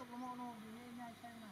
ตกลงโนมีง่ายใช่ไหม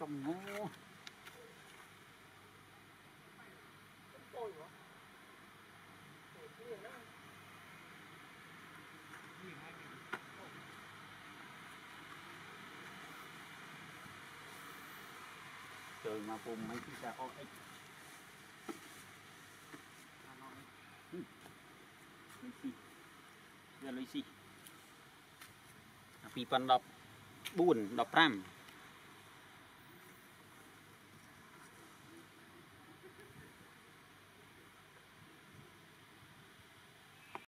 จมงูเดินมาปุ่มไม่ที่จะออกเอ็กซ์เดี๋ยวเลยสิปีปันดอกบุญดอกพร่ำ